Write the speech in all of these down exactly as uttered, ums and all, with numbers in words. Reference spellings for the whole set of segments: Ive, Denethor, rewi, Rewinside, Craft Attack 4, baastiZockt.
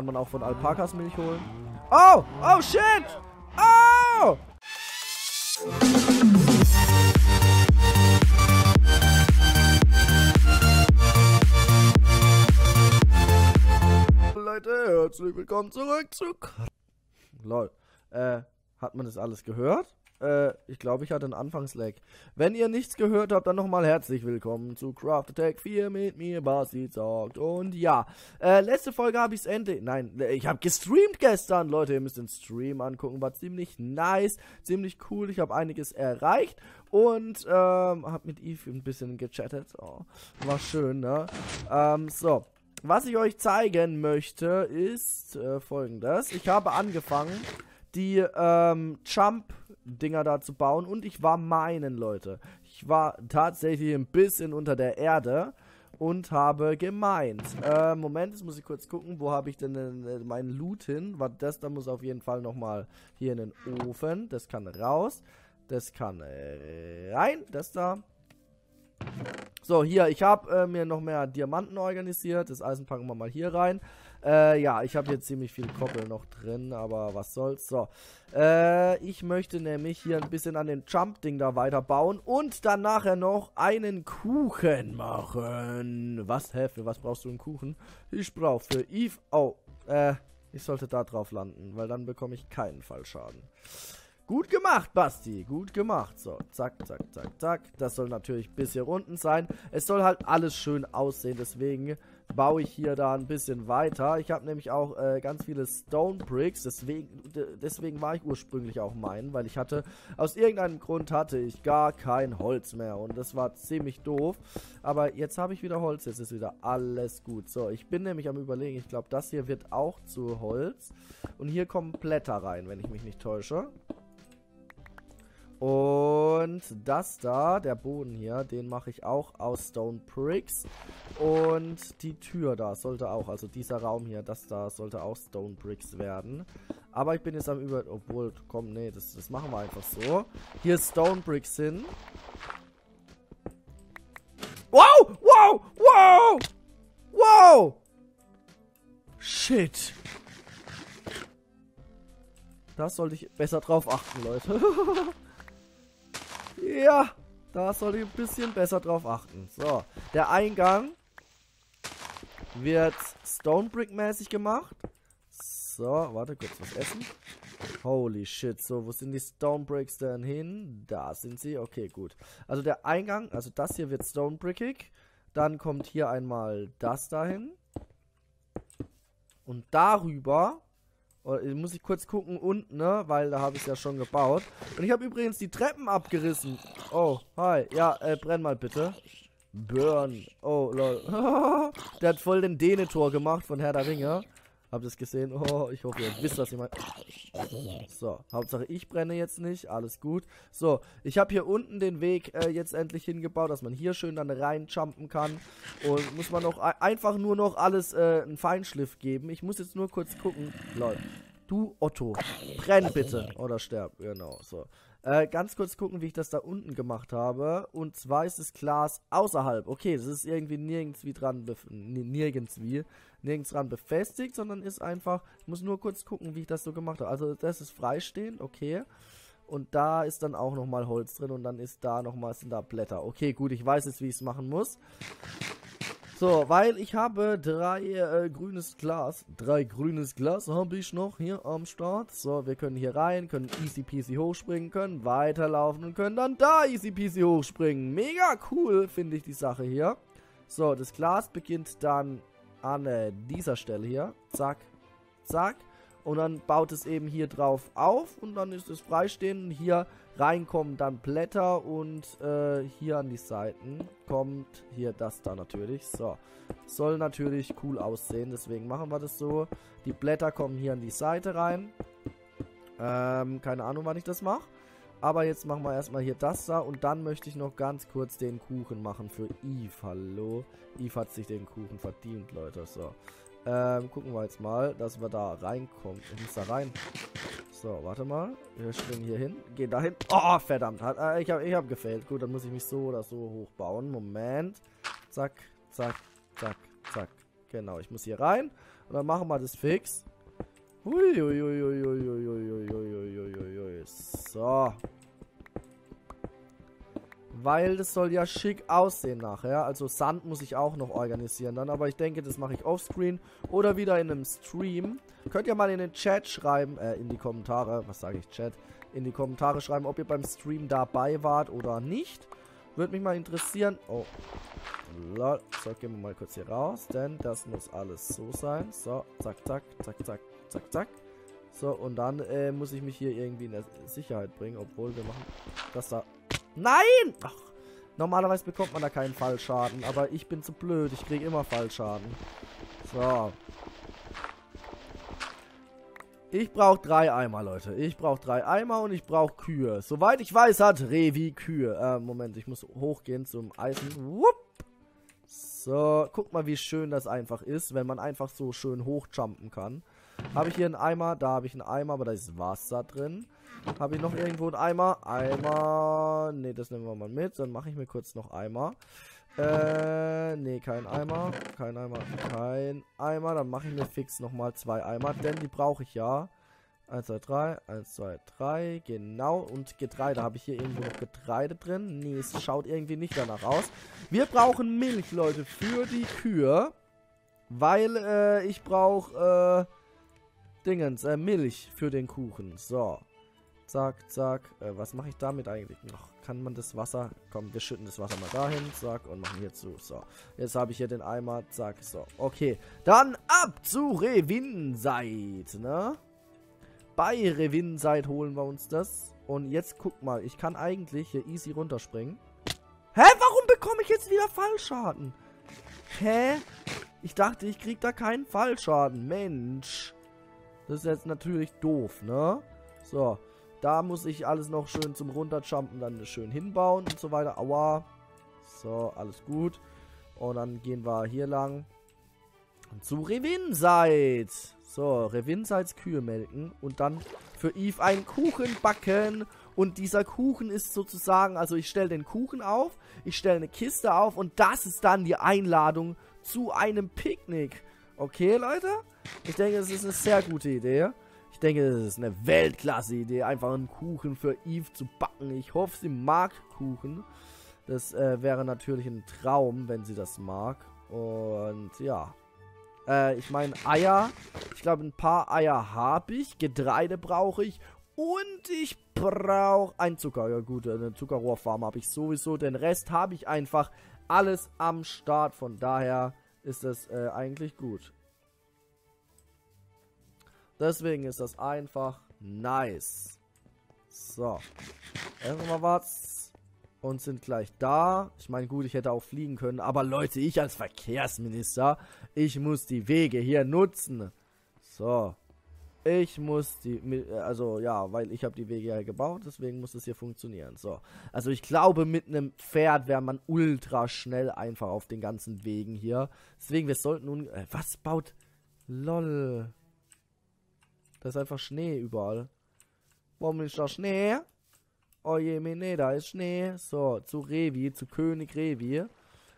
Kann man auch von Alpakas Milch holen. Oh! Oh shit! Oh! Leute, herzlich willkommen zurück zu Craft. Lol. Äh, hat man das alles gehört? Äh, ich glaube, ich hatte einen Anfangslag. Wenn ihr nichts gehört habt, dann nochmal herzlich willkommen zu Craft Attack vier mit mir, baastiZockt. Und ja, äh, letzte Folge habe ich es endlich... Nein, ich habe gestreamt gestern. Leute, ihr müsst den Stream angucken. War ziemlich nice, ziemlich cool. Ich habe einiges erreicht und ähm, habe mit Ive ein bisschen gechattet. Oh, war schön, ne? Ähm, so. Was ich euch zeigen möchte, ist äh, folgendes. Ich habe angefangen, die ähm, Jump-Dinger da zu bauen und ich war meinen, Leute. Ich war tatsächlich ein bisschen unter der Erde und habe gemeint. Äh, Moment, jetzt muss ich kurz gucken, wo habe ich denn äh, meinen Loot hin? Was das, da muss auf jeden Fall nochmal hier in den Ofen. Das kann raus, das kann äh, rein, das da. So, hier, ich habe äh, mir noch mehr Diamanten organisiert. Das Eisen packen wir mal hier rein. Äh, ja, ich habe hier ziemlich viel Koppel noch drin, aber was soll's. So, äh, ich möchte nämlich hier ein bisschen an dem Jump-Ding da weiterbauen und dann nachher noch einen Kuchen machen. Was, hä, für was brauchst du einen Kuchen? Ich brauche für Ive... Oh, äh, ich sollte da drauf landen, weil dann bekomme ich keinen Fallschaden. Gut gemacht, Basti. Gut gemacht. So, zack, zack, zack, zack. Das soll natürlich bis hier unten sein. Es soll halt alles schön aussehen. Deswegen baue ich hier da ein bisschen weiter. Ich habe nämlich auch äh, ganz viele Stone Bricks. Deswegen, deswegen war ich ursprünglich auch mein, weil ich hatte, aus irgendeinem Grund hatte ich gar kein Holz mehr. Und das war ziemlich doof. Aber jetzt habe ich wieder Holz. Jetzt ist wieder alles gut. So, ich bin nämlich am Überlegen. Ich glaube, das hier wird auch zu Holz. Und hier kommen Blätter rein, wenn ich mich nicht täusche. Und das da, der Boden hier, den mache ich auch aus Stone Bricks. Und die Tür da sollte auch, also dieser Raum hier, das da sollte auch Stone Bricks werden. Aber ich bin jetzt am Über... Obwohl, komm, nee, das, das machen wir einfach so. Hier Stone Bricks hin. Wow, wow, wow, wow. Shit. Das sollte ich besser drauf achten, Leute. Ja, da sollte ich ein bisschen besser drauf achten. So, der Eingang wird Stonebrick-mäßig gemacht. So, warte, kurz was essen. Holy shit, so, wo sind die Stonebricks denn hin? Da sind sie, okay, gut. Also der Eingang, also das hier wird Stonebrickig. Dann kommt hier einmal das dahin. Und darüber... Muss ich kurz gucken unten, ne? Weil da habe ich es ja schon gebaut. Und ich habe übrigens die Treppen abgerissen. Oh, hi. Ja, äh, brenn mal bitte. Burn. Oh, lol. Der hat voll den Denethor gemacht von Herr der Ringe. Habt ihr es gesehen? Oh, ich hoffe, ihr wisst, was ich meine. So, Hauptsache ich brenne jetzt nicht. Alles gut. So, ich habe hier unten den Weg äh, jetzt endlich hingebaut, dass man hier schön dann reinjumpen kann. Und muss man noch einfach nur noch alles äh, einen Feinschliff geben. Ich muss jetzt nur kurz gucken. Leute, du Otto, brenn bitte. Oder sterb. Genau, so. Äh, ganz kurz gucken, wie ich das da unten gemacht habe. Und zwar ist das Glas außerhalb. Okay, das ist irgendwie nirgends wie dran, nirgends wie, nirgends dran befestigt, sondern ist einfach, ich muss nur kurz gucken, wie ich das so gemacht habe. Also das ist freistehend, okay. Und da ist dann auch nochmal Holz drin und dann ist da nochmal, sind da Blätter. Okay, gut, ich weiß jetzt, wie ich es machen muss. So, weil ich habe drei äh, grünes Glas, drei grünes Glas habe ich noch hier am Start. So, wir können hier rein, können easy peasy hochspringen, können weiterlaufen und können dann da easy peasy hochspringen. Mega cool, finde ich die Sache hier. So, das Glas beginnt dann an äh, dieser Stelle hier. Zack, zack. Und dann baut es eben hier drauf auf und dann ist es freistehend. Hier reinkommen dann Blätter und äh, hier an die Seiten kommt hier das da natürlich. So, soll natürlich cool aussehen, deswegen machen wir das so. Die Blätter kommen hier an die Seite rein. Ähm, keine Ahnung, wann ich das mache. Aber jetzt machen wir erstmal hier das da und dann möchte ich noch ganz kurz den Kuchen machen für Ive. Hallo, Ive hat sich den Kuchen verdient, Leute, so. Ähm, gucken wir jetzt mal, dass wir da reinkommen. Ich muss da rein. So, warte mal. Wir springen hier hin. Geh da hin. Oh, verdammt. Hat, äh, ich habe ich hab gefailt. Gut, dann muss ich mich so oder so hochbauen. Moment. Zack, zack, zack, zack. Genau, ich muss hier rein. Und dann machen wir das fix. So. Weil das soll ja schick aussehen nachher. Also Sand muss ich auch noch organisieren dann. Aber ich denke, das mache ich offscreen oder wieder in einem Stream. Könnt ihr mal in den Chat schreiben, äh, in die Kommentare, was sage ich Chat? In die Kommentare schreiben, ob ihr beim Stream dabei wart oder nicht. Würde mich mal interessieren. Oh, lol. So, gehen wir mal kurz hier raus, denn das muss alles so sein. So, zack, zack, zack, zack, zack, zack. So, und dann äh, muss ich mich hier irgendwie in der Sicherheit bringen, obwohl wir machen das da... Nein! Ach, normalerweise bekommt man da keinen Fallschaden, aber ich bin zu blöd. Ich kriege immer Fallschaden. So. Ich brauche drei Eimer, Leute. Ich brauche drei Eimer und ich brauche Kühe. Soweit ich weiß, hat Revi Kühe. Äh, Moment, ich muss hochgehen zum Eisen. Wupp. So, guck mal, wie schön das einfach ist, wenn man einfach so schön hochjumpen kann. Habe ich hier einen Eimer? Da habe ich einen Eimer, aber da ist Wasser drin. Habe ich noch irgendwo einen Eimer? Eimer. Ne, das nehmen wir mal mit. Dann mache ich mir kurz noch Eimer. Äh, ne, kein Eimer. Kein Eimer. Kein Eimer. Dann mache ich mir fix nochmal zwei Eimer, denn die brauche ich ja. eins, zwei, drei. eins, zwei, drei. Genau. Und Getreide. Habe ich hier irgendwo noch Getreide drin? Ne, es schaut irgendwie nicht danach aus. Wir brauchen Milch, Leute, für die Kühe. Weil, äh, ich brauche, äh, Dingens, äh, Milch für den Kuchen. So. Zack, zack. Äh, was mache ich damit eigentlich noch? Kann man das Wasser... Komm, wir schütten das Wasser mal dahin. Zack, und machen hier zu. So. Jetzt habe ich hier den Eimer. Zack, so. Okay. Dann ab zu Rewinside, ne? Bei Rewinside holen wir uns das. Und jetzt guck mal. Ich kann eigentlich hier easy runterspringen. Hä? Warum bekomme ich jetzt wieder Fallschaden? Hä? Ich dachte, ich krieg da keinen Fallschaden. Mensch. Das ist jetzt natürlich doof, ne? So, da muss ich alles noch schön zum Runterjumpen dann schön hinbauen und so weiter. Aua. So, alles gut. Und dann gehen wir hier lang zu Rewinside. So, Rewinside Kühe melken und dann für Ive einen Kuchen backen. Und dieser Kuchen ist sozusagen, also ich stelle den Kuchen auf, ich stelle eine Kiste auf und das ist dann die Einladung zu einem Picknick. Okay, Leute? Ich denke, das ist eine sehr gute Idee. Ich denke, das ist eine Weltklasse-Idee, einfach einen Kuchen für Ive zu backen. Ich hoffe, sie mag Kuchen. Das äh, wäre natürlich ein Traum, wenn sie das mag. Und ja. Äh, ich meine, Eier. Ich glaube, ein paar Eier habe ich. Getreide brauche ich. Und ich brauche einen Zucker. Ja gut, eine Zuckerrohrfarm habe ich sowieso. Den Rest habe ich einfach alles am Start. Von daher ist das äh, eigentlich gut. Deswegen ist das einfach nice. So. Erstmal was. Und sind gleich da. Ich meine, gut, ich hätte auch fliegen können. Aber Leute, ich als Verkehrsminister, ich muss die Wege hier nutzen. So. Ich muss die... Also, ja, weil ich habe die Wege ja gebaut. Deswegen muss es hier funktionieren. So. Also, ich glaube, mit einem Pferd wäre man ultra schnell einfach auf den ganzen Wegen hier. Deswegen, wir sollten nun... Äh, was baut... Lol... Da ist einfach Schnee überall. Warum ist da Schnee? Oh je, nee, da ist Schnee. So, zu Revi, zu König Revi.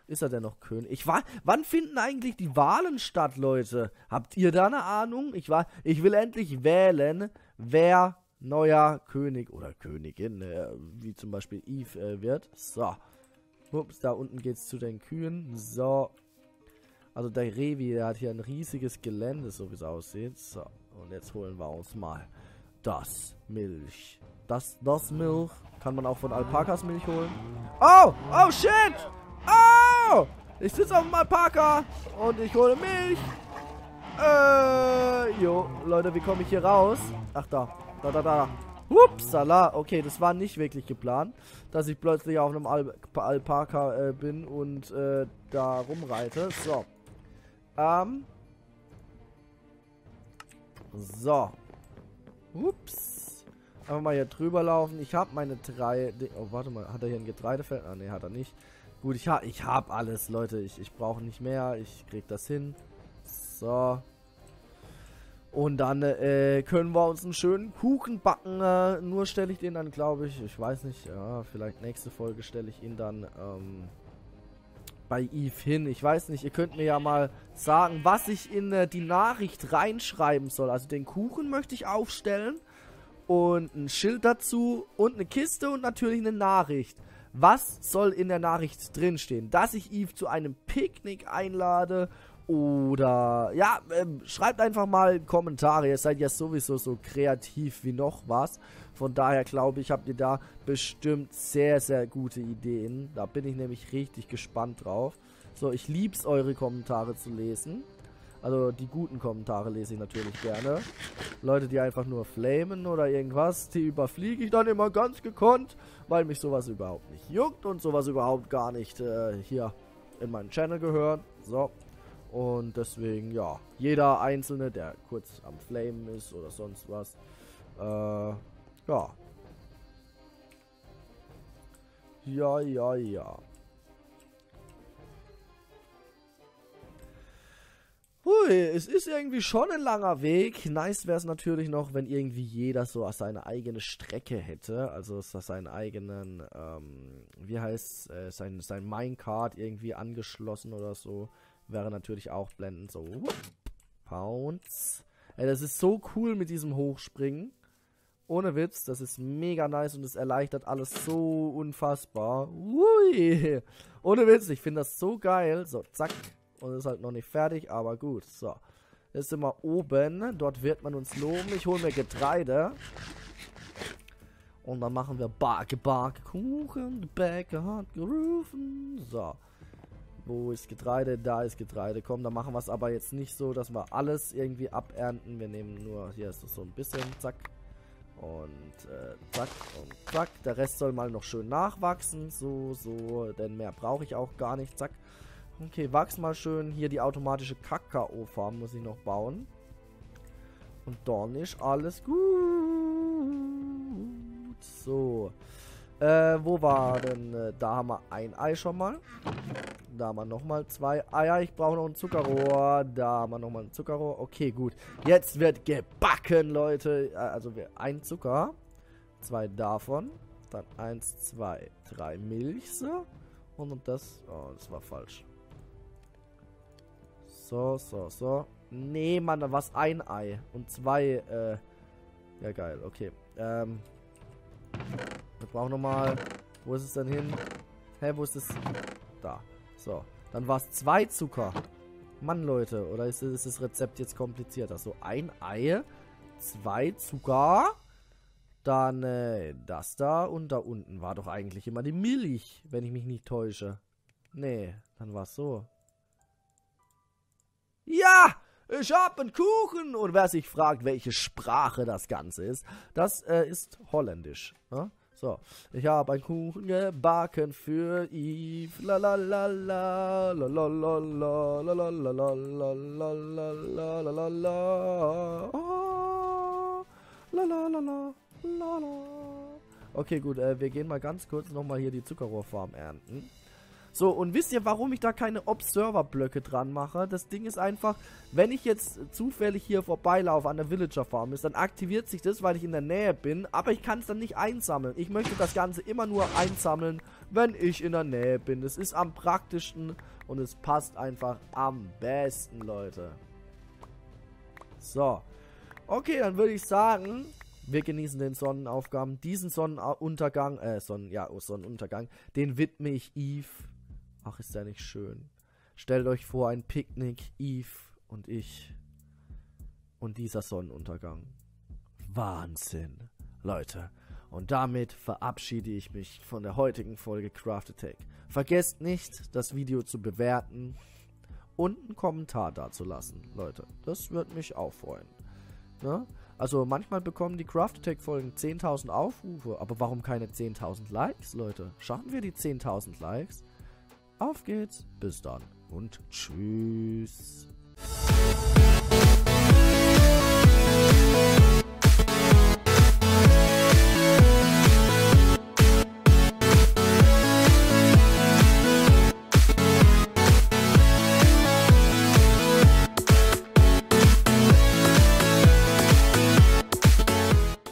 Ist er denn noch König? Ich war. Wann finden eigentlich die Wahlen statt, Leute? Habt ihr da eine Ahnung? Ich war. Ich will endlich wählen, wer neuer König oder Königin, äh, wie zum Beispiel Ive äh, wird. So. Ups, da unten geht's zu den Kühen. So. Also der Revi, der hat hier ein riesiges Gelände, so wie es aussieht. So. Und jetzt holen wir uns mal das Milch. Das, das Milch kann man auch von Alpakas Milch holen. Oh, oh shit. Oh, ich sitze auf dem Alpaka und ich hole Milch. Äh, jo, Leute, wie komme ich hier raus? Ach da, da, da, da. Upsala, okay, das war nicht wirklich geplant, dass ich plötzlich auf einem Al Alpaka äh, bin und äh, da rumreite. So, ähm. So. Ups. Einfach mal hier drüber laufen. Ich habe meine drei... Di oh, warte mal. Hat er hier ein Getreidefeld? Ah, ne, hat er nicht. Gut, ich, ha ich habe alles, Leute. Ich, ich brauche nicht mehr. Ich krieg das hin. So. Und dann äh, können wir uns einen schönen Kuchen backen. Äh, nur stelle ich den dann, glaube ich... Ich weiß nicht. Ja, vielleicht nächste Folge stelle ich ihn dann ähm, bei Ive hin? Ich weiß nicht, ihr könnt mir ja mal sagen, was ich in äh, die Nachricht reinschreiben soll. Also den Kuchen möchte ich aufstellen und ein Schild dazu und eine Kiste und natürlich eine Nachricht. Was soll in der Nachricht drinstehen? Dass ich Ive zu einem Picknick einlade oder... Ja, ähm, schreibt einfach mal Kommentare. Ihr seid ja sowieso so kreativ wie noch was. Von daher glaube ich, habt ihr da bestimmt sehr, sehr gute Ideen. Da bin ich nämlich richtig gespannt drauf. So, ich lieb's, eure Kommentare zu lesen. Also die guten Kommentare lese ich natürlich gerne. Leute, die einfach nur flamen oder irgendwas, die überfliege ich dann immer ganz gekonnt, weil mich sowas überhaupt nicht juckt und sowas überhaupt gar nicht äh, hier in meinen Channel gehört. So, und deswegen, ja, jeder Einzelne, der kurz am Flamen ist oder sonst was, äh, ja. Ja, ja, ja. Hui, es ist irgendwie schon ein langer Weg. Nice wäre es natürlich noch, wenn irgendwie jeder so seine eigene Strecke hätte. Also seinen eigenen, ähm, wie heißt es, äh, sein, sein Minecart irgendwie angeschlossen oder so. Wäre natürlich auch blendend so. Pounds. Ey, das ist so cool mit diesem Hochspringen. Ohne Witz, das ist mega nice und es erleichtert alles so unfassbar. Hui. Ohne Witz, ich finde das so geil. So, zack. Und ist halt noch nicht fertig, aber gut. So, jetzt sind wir oben. Dort wird man uns loben. Ich hole mir Getreide. Und dann machen wir Barke, Barke, Kuchen. Der Bäcker hat gerufen. So, wo ist Getreide? Da ist Getreide. Komm, da machen wir es aber jetzt nicht so, dass wir alles irgendwie abernten. Wir nehmen nur, hier ist das so ein bisschen, zack. Und äh, zack und zack. Der Rest soll mal noch schön nachwachsen. So, so, denn mehr brauche ich auch gar nicht. Zack. Okay, wachs mal schön. Hier die automatische Kakao-Farm muss ich noch bauen. Und dann ist alles gut. So. Äh, wo war denn? Da haben wir ein Ei schon mal. Da haben wir nochmal zwei Eier. Ich brauche noch ein Zuckerrohr. Da haben wir nochmal ein Zuckerrohr. Okay, gut. Jetzt wird gebacken, Leute. Also ein Zucker. Zwei davon. Dann eins, zwei, drei Milchse. Und das... Oh, das war falsch. So, so, so. Nee, Mann, da war es ein Ei. Und zwei, äh... Ja, geil, okay. Ähm... Wir brauchen nochmal... Wo ist es denn hin? Hä, wo ist es? Da. So. Dann war es zwei Zucker. Mann, Leute. Oder ist, ist das Rezept jetzt komplizierter? So, ein Ei, zwei Zucker... Dann äh, das da und da unten war doch eigentlich immer die Milch, wenn ich mich nicht täusche. Nee, dann war es so. Ja, ich hab einen Kuchen. Und wer sich fragt, welche Sprache das Ganze ist, das äh, ist Holländisch. Ne? So, ich habe einen Kuchen gebacken für Ive. La la la la la la la la la la la la la la la la la. Lala. Okay, gut, äh, wir gehen mal ganz kurz nochmal hier die Zuckerrohrfarm ernten. So, und wisst ihr, warum ich da keine Observer-Blöcke dran mache? Das Ding ist einfach, wenn ich jetzt zufällig hier vorbeilaufe an der Villager-Farm ist, dann aktiviert sich das, weil ich in der Nähe bin, aber ich kann es dann nicht einsammeln. Ich möchte das Ganze immer nur einsammeln, wenn ich in der Nähe bin. Das ist am praktischsten und es passt einfach am besten, Leute. So. Okay, dann würde ich sagen... Wir genießen den Sonnenaufgang. Diesen Sonnenuntergang, äh, Sonnen, ja, oh, Sonnenuntergang, den widme ich Ive. Ach, ist der nicht schön. Stellt euch vor, ein Picknick, Ive und ich. Und dieser Sonnenuntergang. Wahnsinn, Leute. Und damit verabschiede ich mich von der heutigen Folge Craft Attack. Vergesst nicht, das Video zu bewerten und einen Kommentar dazulassen, Leute. Das würde mich auch freuen. Ne? Also manchmal bekommen die Craft Attack Folgen zehntausend Aufrufe, aber warum keine zehntausend Likes, Leute? Schaffen wir die zehntausend Likes? Auf geht's, bis dann und tschüss.